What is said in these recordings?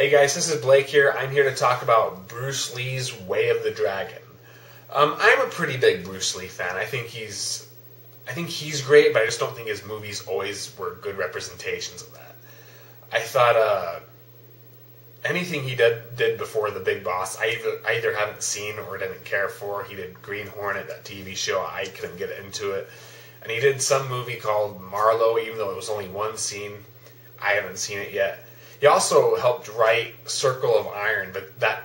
Hey guys, this is Blake here. I'm here to talk about Bruce Lee's Way of the Dragon. I'm a pretty big Bruce Lee fan. I think he's great, but I just don't think his movies always were good representations of that. I thought anything he did before The Big Boss, I either haven't seen or didn't care for. He did Green Hornet, that TV show. I couldn't get into it. And he did some movie called Marlowe, even though it was only one scene. I haven't seen it yet. He also helped write Circle of Iron, but that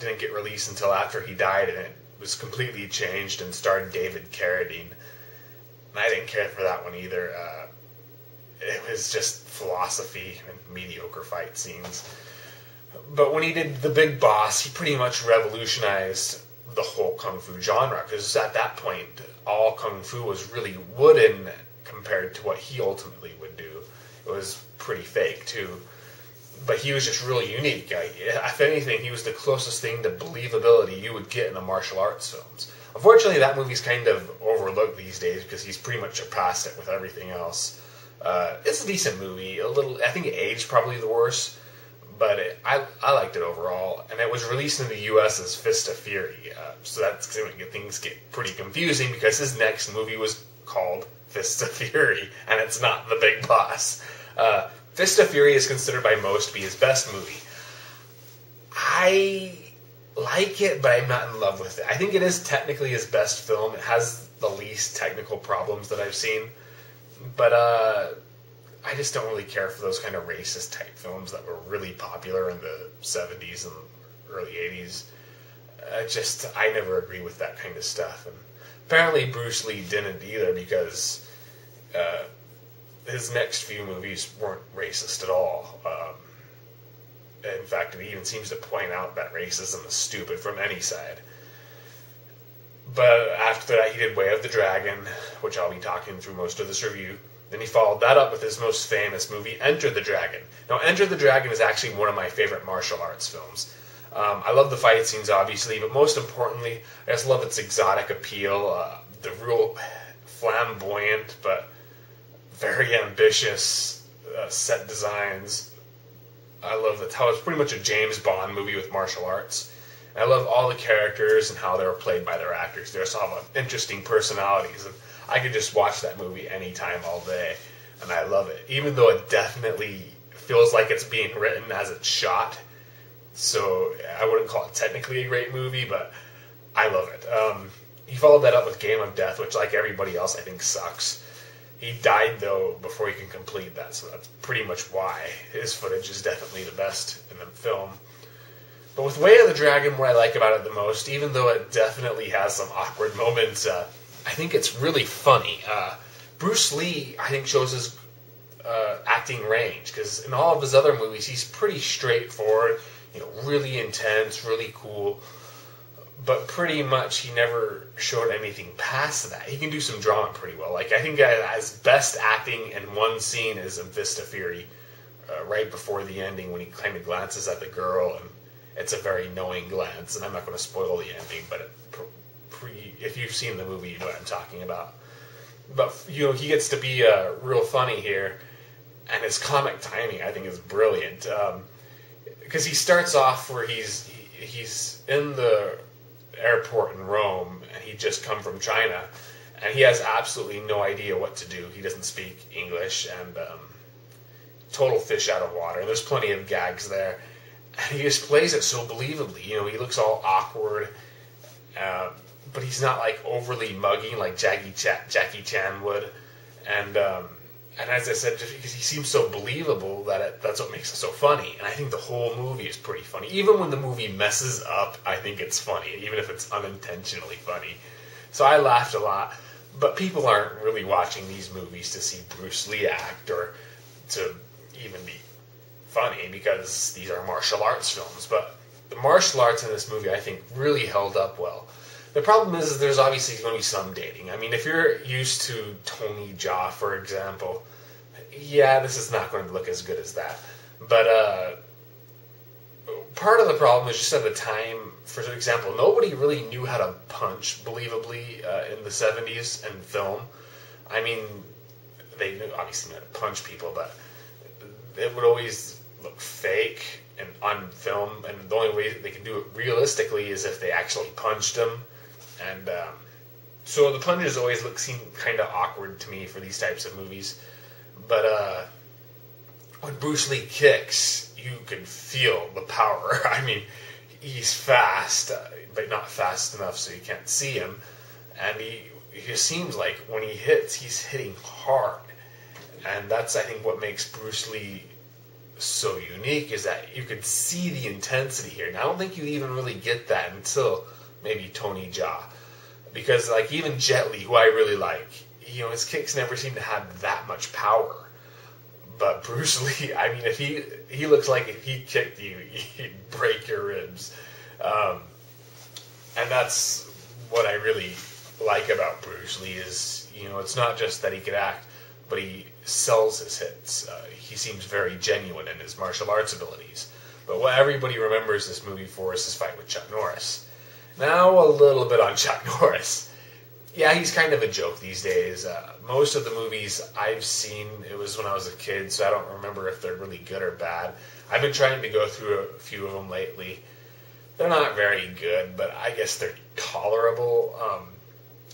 didn't get released until after he died, and it was completely changed and starred David Carradine. And I didn't care for that one either. It was just philosophy and mediocre fight scenes. But when he did The Big Boss, he pretty much revolutionized the whole kung fu genre, because at that point, all kung fu was really wooden compared to what he ultimately would do. It was pretty fake, too. But he was just really unique. If anything, he was the closest thing to believability you would get in the martial arts films. Unfortunately, that movie's kind of overlooked these days because he's pretty much surpassed it with everything else. It's a decent movie. I think it aged probably the worst, but I liked it overall. And it was released in the U.S. as Fist of Fury, so that's when things get pretty confusing because his next movie was called Fist of Fury, and it's not The Big Boss. Fist of Fury is considered by most to be his best movie. I like it, but I'm not in love with it. I think it is technically his best film. It has the least technical problems that I've seen. But I just don't really care for those kind of racist-type films that were really popular in the 70s and early 80s. I never agree with that kind of stuff. And apparently Bruce Lee didn't either, because his next few movies weren't racist at all. In fact, it even seems to point out that racism is stupid from any side. But after that, he did Way of the Dragon, which I'll be talking through most of this review. Then he followed that up with his most famous movie, Enter the Dragon. Now, Enter the Dragon is actually one of my favorite martial arts films. I love the fight scenes, obviously, but most importantly, I just love its exotic appeal, the real flamboyant, but very ambitious set designs. I love how it's pretty much a James Bond movie with martial arts. And I love all the characters and how they were played by their actors. They just have interesting personalities. And I could just watch that movie anytime, all day, and I love it. Even though it definitely feels like it's being written as it's shot. So I wouldn't call it technically a great movie, but I love it. He followed that up with Game of Death, which, like everybody else, I think sucks. He died, though, before he can complete that, so that's pretty much why his footage is definitely the best in the film. But with Way of the Dragon, what I like about it the most, even though it definitely has some awkward moments, I think it's really funny. Bruce Lee, I think, shows his acting range, because in all of his other movies, he's pretty straightforward, really intense, really cool. But pretty much he never showed anything past that. He can do some drama pretty well. Like, I think his best acting in one scene is in Fist of Fury, right before the ending when he kind of glances at the girl, and it's a very knowing glance. And I'm not going to spoil the ending, but if you've seen the movie, you know what I'm talking about. But, he gets to be real funny here, and his comic timing, I think, is brilliant. Because he starts off where he's in the airport in Rome, and he'd just come from China, and he has absolutely no idea what to do. He doesn't speak English, and total fish out of water. There's plenty of gags there, and he just plays it so believably. He looks all awkward, but he's not like overly muggy like Jackie Chan would, and as I said, just because he seems so believable, that's what makes it so funny. And I think the whole movie is pretty funny. Even when the movie messes up, I think it's funny, even if it's unintentionally funny. So I laughed a lot. But people aren't really watching these movies to see Bruce Lee act or to even be funny, because these are martial arts films. But the martial arts in this movie, I think, really held up well. The problem is there's obviously going to be some dating. I mean, if you're used to Tony Jaa, for example, yeah, this is not going to look as good as that. But part of the problem is just at the time, for example, nobody really knew how to punch believably in the 70s in film. I mean, they obviously knew how to punch people, but it would always look fake and on film, and the only way they can do it realistically is if they actually punched him. And so the punches always seem kind of awkward to me for these types of movies. But when Bruce Lee kicks, you can feel the power. I mean, he's fast, but not fast enough so you can't see him. And he seems like when he hits, he's hitting hard. And that's, I think, what makes Bruce Lee so unique, is that you could see the intensity here. And I don't think you even really get that until maybe Tony Jaa. Because, like, even Jet Li, who I really like, you know, his kicks never seem to have that much power. But Bruce Lee, I mean, if he looks like if he kicked you, he'd break your ribs. And that's what I really like about Bruce Lee is, you know, it's not just that he could act, but he sells his hits. He seems very genuine in his martial arts abilities. But what everybody remembers this movie for is his fight with Chuck Norris. Now a little bit on Chuck Norris. Yeah, he's kind of a joke these days. Most of the movies I've seen, it was when I was a kid, so I don't remember if they're really good or bad. I've been trying to go through a few of them lately. They're not very good, but I guess they're tolerable.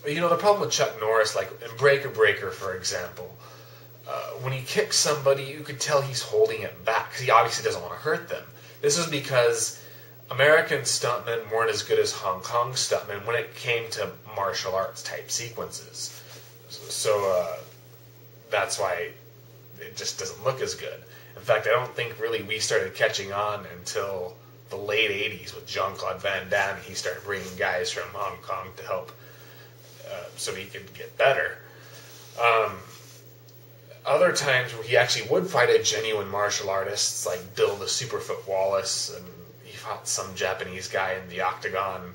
You know, the problem with Chuck Norris, like in Breaker Breaker, for example, when he kicks somebody, you could tell he's holding it back, because he obviously doesn't want to hurt them. This is because American stuntmen weren't as good as Hong Kong stuntmen when it came to martial arts type sequences. So that's why it just doesn't look as good. In fact, I don't think really we started catching on until the late 80s with Jean-Claude Van Damme. He started bringing guys from Hong Kong to help so he could get better. Other times where he actually would fight a genuine martial artist, like Bill the Superfoot Wallace, and he fought some Japanese guy in the octagon,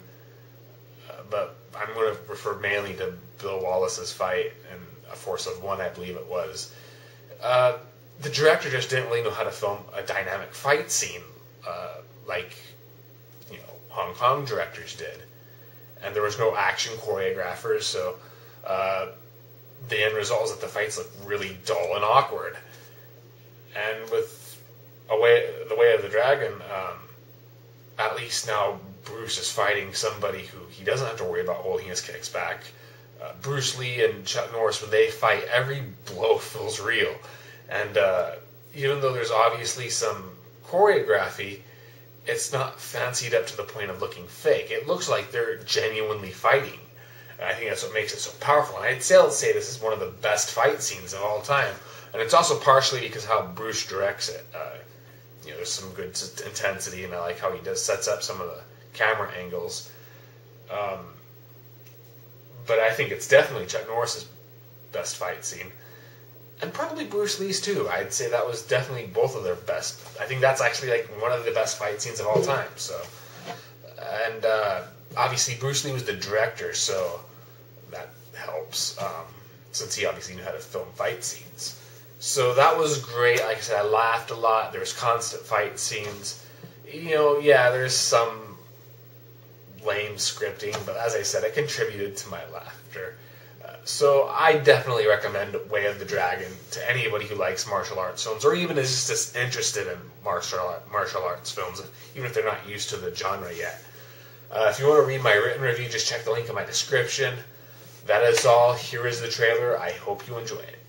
but I'm going to refer mainly to Bill Wallace's fight in A Force of One, I believe it was. The director just didn't really know how to film a dynamic fight scene like, you know, Hong Kong directors did, and there was no action choreographers, so the end result is that the fights look really dull and awkward. And with the Way of the Dragon, at least now Bruce is fighting somebody who he doesn't have to worry about holding his kicks back. Bruce Lee and Chuck Norris, when they fight, every blow feels real. And even though there's obviously some choreography, it's not fancied up to the point of looking fake. It looks like they're genuinely fighting. And I think that's what makes it so powerful. And I'd still say this is one of the best fight scenes of all time. And it's also partially because how Bruce directs it. You know, there's some good intensity, and I like how he sets up some of the camera angles. But I think it's definitely Chuck Norris's best fight scene, and probably Bruce Lee's too. I'd say that was definitely both of their best. I think that's actually like one of the best fight scenes of all time. So, and obviously Bruce Lee was the director, so that helps since he obviously knew how to film fight scenes. So that was great. Like I said, I laughed a lot. There's constant fight scenes. You know, yeah, there's some lame scripting, but as I said, it contributed to my laughter. So I definitely recommend Way of the Dragon to anybody who likes martial arts films, or even is just interested in martial arts films, even if they're not used to the genre yet. If you want to read my written review, just check the link in my description. That is all. Here is the trailer. I hope you enjoy it.